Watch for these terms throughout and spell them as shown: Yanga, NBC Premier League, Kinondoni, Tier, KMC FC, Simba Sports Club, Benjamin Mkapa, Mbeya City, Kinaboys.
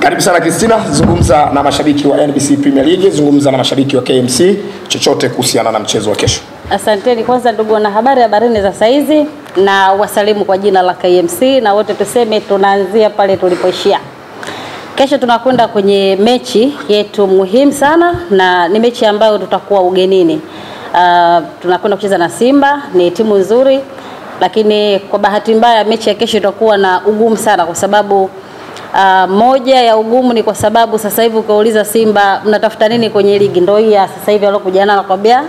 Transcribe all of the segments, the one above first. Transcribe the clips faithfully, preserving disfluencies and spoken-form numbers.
Karibu sana Christina, zungumza na mashabiki wa N B C Premier League, zungumza na mashabiki wa K M C chochote kuhusiana na mchezo wa kesho. Asanteni kwanza ndugu na habari habarini za saizi, na wasalimu kwa jina la K M C na wote tuseme tunaanzia pale tulipoishia. Kesho tunakwenda kwenye mechi yetu muhimu sana, na ni mechi ambayo tutakuwa ugenini. Uh, tunakwenda kucheza na Simba, ni timu nzuri, lakini kwa bahati mbaya mechi ya kesho itakuwa na ugumu sana kwa sababu Uh, moja ya ugumu ni kwa sababu sasa hivi ukauliza Simba mnatafuta nini kwenye ligi, ndio hii sasa hivi walokuja na nakwambia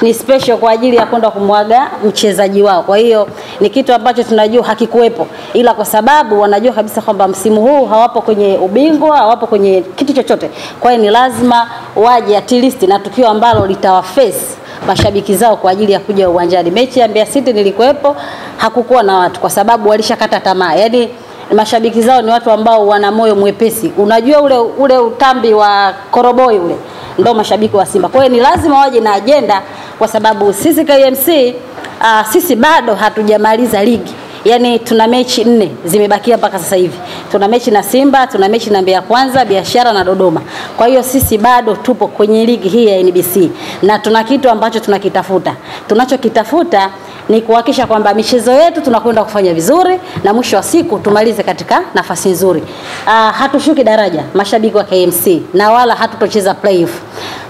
ni special kwa ajili ya kwenda kumwaga mchezaji wao. Kwa hiyo ni kitu ambacho tunajua hakikuepo, ila kwa sababu wanajua kabisa kwamba msimu huu hawapo kwenye ubingwa, hawapo kwenye kitu chochote. Kwa hiyo ni lazima waje at least na tukio ambalo litawaface mashabiki zao kwa ajili ya kuja uwanjani. Mechi ya Mbeya City nilikuepo, hakukuwa na watu kwa sababu walishakata tamaa. Yaani mashabiki zao ni watu ambao wana moyo mwepesi. Unajua ule ule utambi wa koroboi ule ndio mashabiki wa Simba. Kwa hiyo ni lazima waje na agenda kwa sababu sisi K M C uh, sisi bado hatujamaliza ligi. Yaani tuna mechi nne zimebakia mpaka sasa hivi. Tuna mechi na Simba, tuna mechi na Mbeya Kwanza, Biashara na Dodoma. Kwa hiyo sisi bado tupo kwenye ligi hii ya N B C na tuna kitu ambacho tunakitafuta. Tunachokitafuta ni kuhakikisha kwamba michezo yetu tunakwenda kufanya vizuri na mwisho wa siku tumalize katika nafasi nzuri. Ah, hatushuki daraja mashabiki wa K M C na wala hatutocheza playoff.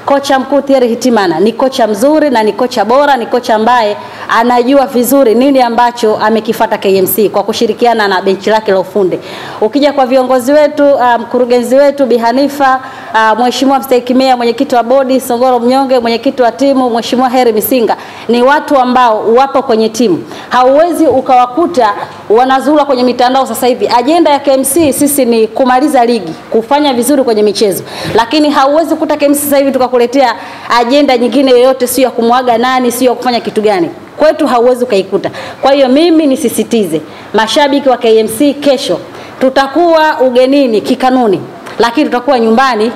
Kocha mkuu Tier Hitimana ni kocha mzuri na ni kocha bora, ni kocha ambaye anajua vizuri nini ambacho amekifuata K M C kwa kushirikiana na benchi lake la ufundi. Ukija kwa viongozi wetu, mkurugenzi um, wetu Bihanifa, uh, mheshimiwa Mstekimea, mwenyekiti wa bodi Songoro Mnyonge, mwenyekiti wa timu mheshimiwa Heri Misinga, ni watu ambao wapo kwenye timu. Hauwezi ukawakuta wanazula kwenye mitandao sasa hivi. Ajenda ya K M C sisi ni kumaliza ligi, kufanya vizuri kwenye michezo. Lakini hauwezi kuta K M C sasa hivi tukakuletea ajenda nyingine yoyote, sio ya kumwaga nani, sio ya kufanya kitu gani. Kwetu hauwezi ukaikuta. Kwa hiyo mimi nisisitize mashabiki wa K M C, kesho tutakuwa ugenini kikanuni, lakini tutakuwa nyumbani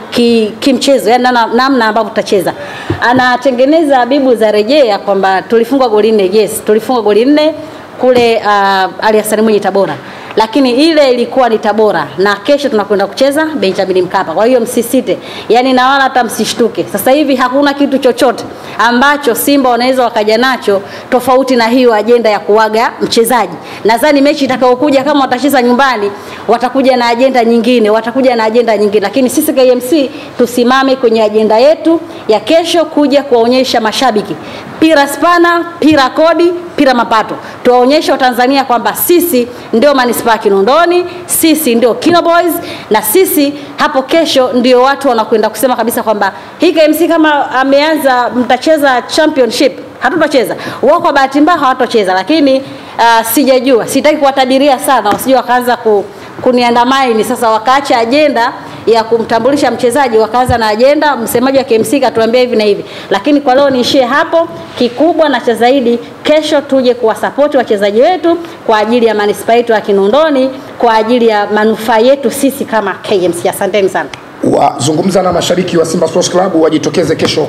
kimchezo. Yaani namna ambavyo tutacheza. Anatengeneza Habibu za rejea kwamba tulifungwa goli nne. Yes, tulifungwa goli nne kule uh, Aliasani mwenye Tabora. Lakini ile ilikuwa ni Tabora na kesho tunakwenda kucheza Benjamin Mkapa. Kwa hiyo msisite. Yaani na wala hata msishtuke. Sasa hivi hakuna kitu chochote ambacho Simba wanaweza wakaja nacho tofauti na hiyo ajenda ya kuwaga mchezaji. Nadhani mechi itakayokuja kama watacheza nyumbani watakuja na ajenda nyingine, watakuja na ajenda nyingine. Lakini sisi K M C tusimame kwenye ajenda yetu ya kesho, kuja kuwaonyesha mashabiki pira spana, pira kodi, pira mapato. Tuwaonyesha Tanzania kwamba sisi ndio Manispaa Kinondoni, sisi ndio Kinaboys, na sisi hapo kesho ndio watu wanakwenda kusema kabisa kwamba hii K M C kama ameanza mtacheza championship, hatutacheza. Wao kwa bahati mbaya hawatacheza, lakini uh, sijajua, sitaki kuwatabiria sana wasije wakaanza ku kuniandamaini sasa wakaacha ajenda ya kumtambulisha mchezaji wakaanza na ajenda msemaji wa K M C katuambia hivi na hivi. Lakini kwa leo niishie hapo. Kikubwa na cha zaidi, kesho tuje kuwasupport wachezaji wetu kwa ajili ya manispaa yetu ya Kinondoni, kwa ajili ya manufaa yetu sisi kama K M C. Asanteni sana. Wazungumza na mashabiki wa Simba Sports Club wajitokeze kesho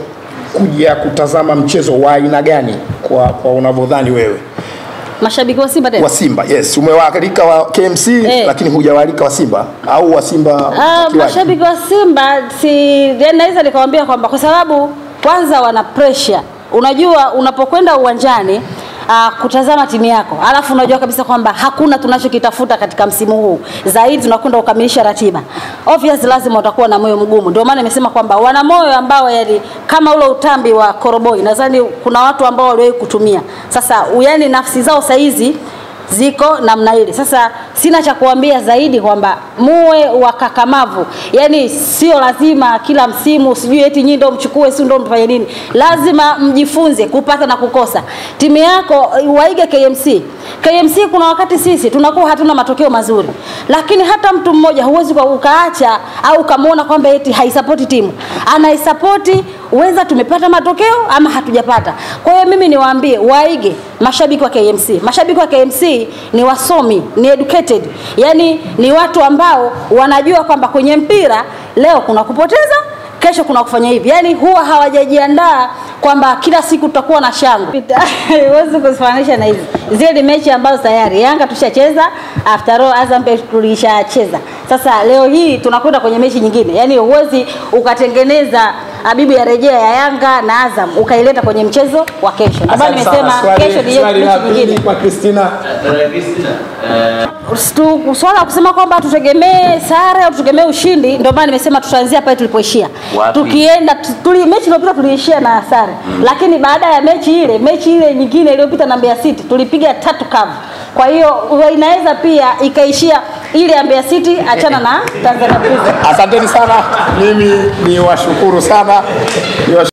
kuja kutazama mchezo wa aina gani kwa, kwa unavyodhani wewe? Mashabiki wa Simba tena? Wa Simba, yes. Umewaalika wa K M C, hey, lakini hujawaalika wa Simba au wa Simba uh, mashabiki wa Simba si naweza nikawaambia kwamba kwa sababu kwanza wana pressure. Unajua unapokwenda uwanjani Uh, kutazama timu yako, alafu unajua kabisa kwamba hakuna tunachokitafuta katika msimu huu. Zaidi tunakwenda kukamilisha ratiba. Obviously lazima utakuwa na moyo mgumu. Ndio maana nimesema kwamba wana moyo ambao yani kama ule utambi wa koroboi. Nadhani kuna watu ambao waliwahi kutumia. Sasa yani nafsi zao saizi ziko namna ile. Sasa sina cha kuambia zaidi kwamba muwe wakakamavu. Yaani sio lazima kila msimu sijui eti nyinyi ndio mchukue, sio ndio mfanye nini. Lazima mjifunze kupata na kukosa. Timu yako waige K M C. K M C kuna wakati sisi tunakuwa hatuna matokeo mazuri. Lakini hata mtu mmoja huwezi kwa ukaacha au kamaona kwamba eti haisupporti timu. Anaisupporti weza tumepata matokeo ama hatujapata. Kwa hiyo mimi niwaambie waige mashabiki wa K M C. Mashabiki wa K M C ni wasomi, ni educated. Yaani ni watu ambao wanajua kwamba kwenye mpira leo kuna kupoteza, kesho kuna kufanya hivi. Yaani huwa hawajajiandaa kwamba kila siku tutakuwa na shangwe. Huwezi kufanisha na hizi zile mechi ambazo tayari Yanga tushacheza, after all Azam pia tulishacheza. Sasa leo hii tunakwenda kwenye mechi nyingine. Yaani huwezi ukatengeneza habibu ya rejea ya Yanga na Azam ukaileta kwenye mchezo wa kesho. Ndio nimesema kesho ndio mechi nyingine kwa Christina. Uh, Swala kusema kwamba tutegemee sare au tutegemee ushindi, ndio maana nimesema tutaanzia pale tulipoishia. Tukienda tuli, mechi iliyopita tuliishia na sare. Mm. Lakini baada ya mechi ile, mechi ile nyingine iliyopita na Mbeya City tulipiga tatu kavu. Kwa hiyo inaweza pia ikaishia ile ya Mbeya City, achana na Tanzania Prisons. Asanteni sana. Mimi ni washukuru sana. Ni washukuru.